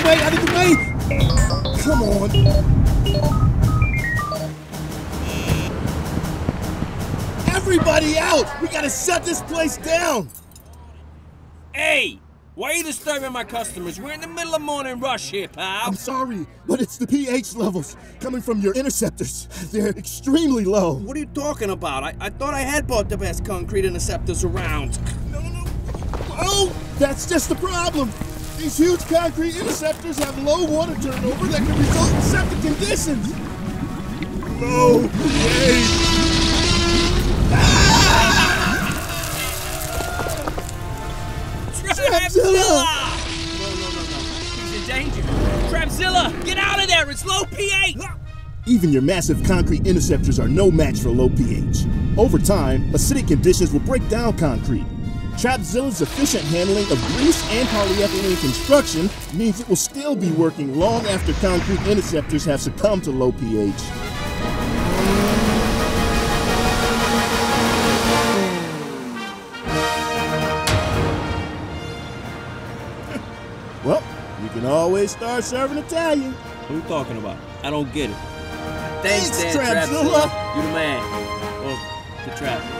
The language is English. the way, out of the way! Come on! Everybody out! We gotta shut this place down! Hey! Why are you disturbing my customers? We're in the middle of morning rush here, pal. I'm sorry, but it's the pH levels coming from your interceptors. They're extremely low. What are you talking about? I thought I had bought the best concrete interceptors around. No. Oh, that's just the problem. These huge concrete interceptors have low water turnover that can result in septic conditions. No way. Ah! Trapzilla! No. He's in danger. Trapzilla, get out of there! It's low pH! Even your massive concrete interceptors are no match for low pH. Over time, acidic conditions will break down concrete. Trapzilla's efficient handling of grease and polyethylene construction means it will still be working long after concrete interceptors have succumbed to low pH. Well, you can always start serving Italian. What are you talking about? I don't get it. Thanks, Trapzilla. You're the man. Well, the trap.